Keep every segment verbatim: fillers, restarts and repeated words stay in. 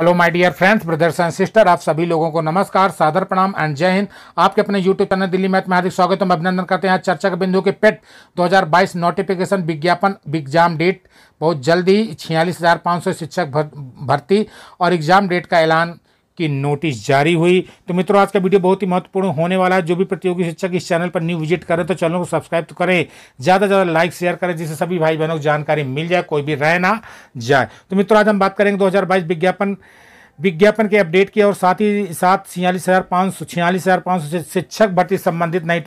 Hello my dear friends, brothers and sister, आप सभी लोगों को नमस्कार, सादर प्रणाम एंड जय हिंद। आपके अपने यूट्यूब चैनल दिल्ली मैथ में हार्दिक स्वागत हम अभिनंदन करते हैं। आज चर्चा के बिंदु के पेट दो हज़ार बाईस नोटिफिकेशन विज्ञापन एग्जाम डेट बहुत जल्दी ही छियालीस हज़ार पाँच सौ शिक्षक भर, भर्ती और एग्जाम डेट का ऐलान की नोटिस जारी हुई। तो मित्रों, आज का वीडियो बहुत ही महत्वपूर्ण होने वाला है। जो भी प्रतियोगी शिक्षक इस चैनल पर न्यू विजिट करें तो चैनल को सब्सक्राइब तो करें, ज़्यादा से ज़्यादा लाइक शेयर करें, जिससे सभी भाई बहनों को जानकारी मिल जाए, कोई भी रह ना जाए। तो मित्रों, आज हम बात करेंगे दो हज़ार बाईस विज्ञापन विज्ञापन के अपडेट की और साथ ही साथ छियालीस हज़ार पाँच सौ छियालीस हज़ार पाँच सौ शिक्षक भर्ती संबंधित नई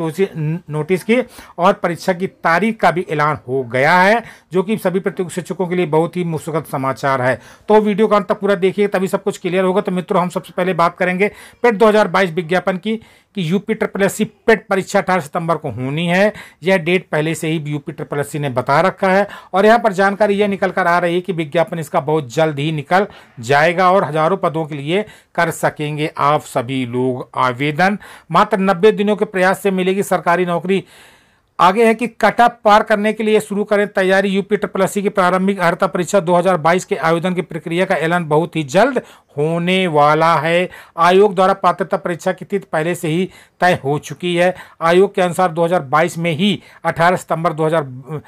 नोटिस की और परीक्षा की तारीख का भी ऐलान हो गया है, जो कि सभी प्रतियोगी शिक्षकों के लिए बहुत ही मुसुखद समाचार है। तो वीडियो का अंत तक पूरा देखिए, तभी सब कुछ क्लियर होगा। तो मित्रों, हम सबसे पहले बात करेंगे पेट दो हज़ार बाईस विज्ञापन की कि UP triple S C PET परीक्षा अठारह सितंबर को होनी है। यह डेट पहले से ही यूपी ट्रिपल एस सी ने बता रखा है और यहाँ पर जानकारी यह निकल कर आ रही है कि विज्ञापन इसका बहुत जल्द ही निकल जाएगा और हजारों पदों के लिए कर सकेंगे आप सभी लोग आवेदन। मात्र नब्बे दिनों के प्रयास से मिलेगी सरकारी नौकरी। आगे है कि कट ऑफ पार करने के लिए शुरू करें तैयारी। यूपी ट्रिपल एस सी की प्रारंभिक अर्हता परीक्षा दो हज़ार बाईस के आवेदन की प्रक्रिया का ऐलान बहुत ही जल्द होने वाला है। आयोग द्वारा पात्रता परीक्षा की तिथि पहले से ही तय हो चुकी है। आयोग के अनुसार दो हज़ार बाईस में ही अठारह सितंबर दो हज़ार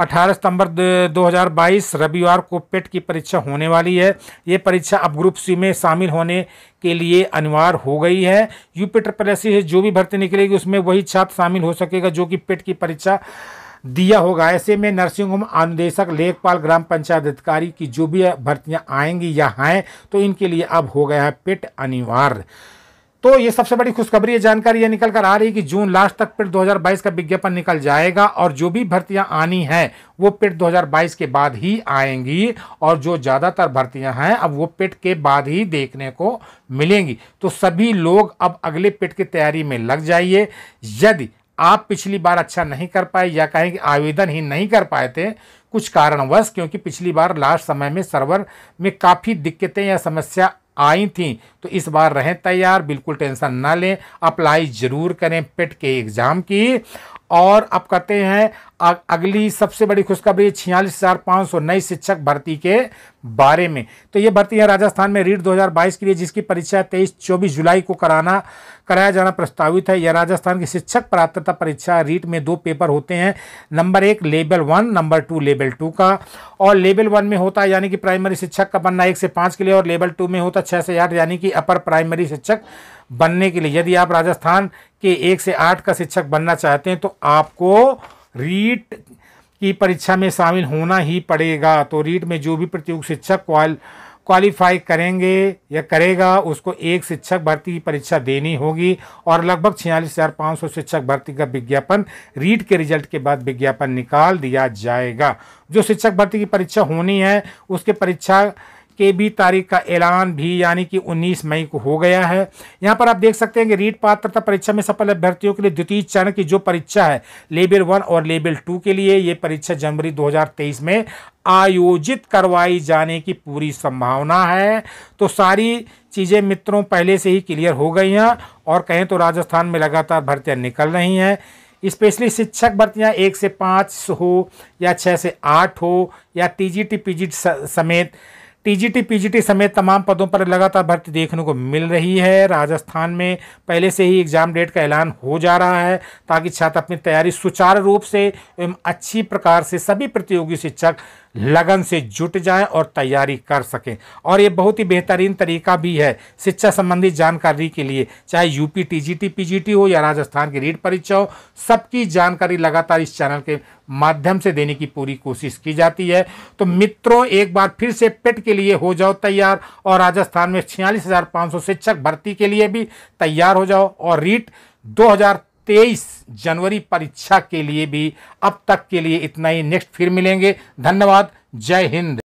अठारह सितंबर दो हज़ार बाईस रविवार को पेट की परीक्षा होने वाली है। ये परीक्षा अब ग्रुप सी में शामिल होने के लिए अनिवार्य हो गई है। यूपी ट्रिपल एस सी से जो भी भर्ती निकलेगी उसमें वही छात्र शामिल हो सकेगा जो कि पेट की परीक्षा दिया होगा। ऐसे में नर्सिंग होम अनुदेशक, लेखपाल, ग्राम पंचायत अधिकारी की जो भी भर्तियां आएंगी या हैं तो इनके लिए अब हो गया है पेट अनिवार्य। तो ये सबसे बड़ी खुशखबरी है। जानकारी ये निकल कर आ रही है कि जून लास्ट तक पेट दो हज़ार बाईस का विज्ञापन निकल जाएगा और जो भी भर्तियां आनी हैं वो पेट दो हज़ार बाईस के बाद ही आएंगी और जो ज़्यादातर भर्तियां हैं अब वो पेट के बाद ही देखने को मिलेंगी। तो सभी लोग अब अगले पेट की तैयारी में लग जाइए। यदि आप पिछली बार अच्छा नहीं कर पाए या कहें कि आवेदन ही नहीं कर पाए थे कुछ कारणवश, क्योंकि पिछली बार लास्ट समय में सर्वर में काफ़ी दिक्कतें या समस्या आई थी, तो इस बार रहें तैयार, बिल्कुल टेंशन ना लें, अप्लाई जरूर करें पेट के एग्ज़ाम की। और अब कहते हैं अगली सबसे बड़ी खुशखबरी छियालीस हज़ार पाँच सौ नई शिक्षक भर्ती के बारे में। तो ये भर्ती है राजस्थान में रीट दो हज़ार बाईस के लिए, जिसकी परीक्षा तेईस चौबीस जुलाई को कराना कराया जाना प्रस्तावित है। यह राजस्थान की शिक्षक पात्रता परीक्षा रीट में दो पेपर होते हैं, नंबर एक level one, number two level two का। और लेवल वन में होता है यानी कि प्राइमरी शिक्षक का बनना एक से पाँच के लिए और लेवल टू में होता है छः से आठ यानी कि अपर प्राइमरी शिक्षक बनने के लिए। यदि आप राजस्थान के एक से आठ का शिक्षक बनना चाहते हैं तो आपको रीट की परीक्षा में शामिल होना ही पड़ेगा। तो रीट में जो भी प्रतियोगी शिक्षक क्वाल क्वालिफाई करेंगे या करेगा उसको एक शिक्षक भर्ती की परीक्षा देनी होगी और लगभग छियालीस हज़ार पाँच सौ शिक्षक भर्ती का विज्ञापन रीट के रिजल्ट के बाद विज्ञापन निकाल दिया जाएगा। जो शिक्षक भर्ती की परीक्षा होनी है उसके परीक्षा के भी तारीख का ऐलान भी यानी कि उन्नीस मई को हो गया है। यहाँ पर आप देख सकते हैं कि रीट पात्रता परीक्षा में सफल अभ्यर्थियों के लिए द्वितीय चरण की जो परीक्षा है लेवल वन और लेवल टू के लिए, ये परीक्षा जनवरी दो हज़ार तेईस में आयोजित करवाई जाने की पूरी संभावना है। तो सारी चीज़ें मित्रों पहले से ही क्लियर हो गई हैं और कहें तो राजस्थान में लगातार भर्तियाँ निकल रही हैं। स्पेशली शिक्षक भर्तियां एक से पाँच हो या छः से आठ हो या T G T P G T समेत टीजीटी पीजीटी समेत तमाम पदों पर लगातार भर्ती देखने को मिल रही है। राजस्थान में पहले से ही एग्जाम डेट का ऐलान हो जा रहा है ताकि छात्र अपनी तैयारी सुचारू रूप से एवं अच्छी प्रकार से सभी प्रतियोगी शिक्षक लगन से जुट जाएं और तैयारी कर सकें। और ये बहुत ही बेहतरीन तरीका भी है शिक्षा संबंधी जानकारी के लिए, चाहे यूपी टीजीटी पीजीटी हो या राजस्थान की रीट परीक्षा हो, सबकी जानकारी लगातार इस चैनल के माध्यम से देने की पूरी कोशिश की जाती है। तो मित्रों, एक बार फिर से पेट के लिए हो जाओ तैयार और राजस्थान में छियालीस हज़ार पाँच सौ शिक्षक भर्ती के लिए भी तैयार हो जाओ और रीट दो हज़ार तेईस जनवरी परीक्षा के लिए भी। अब तक के लिए इतना ही, नेक्स्ट फिर मिलेंगे। धन्यवाद, जय हिंद।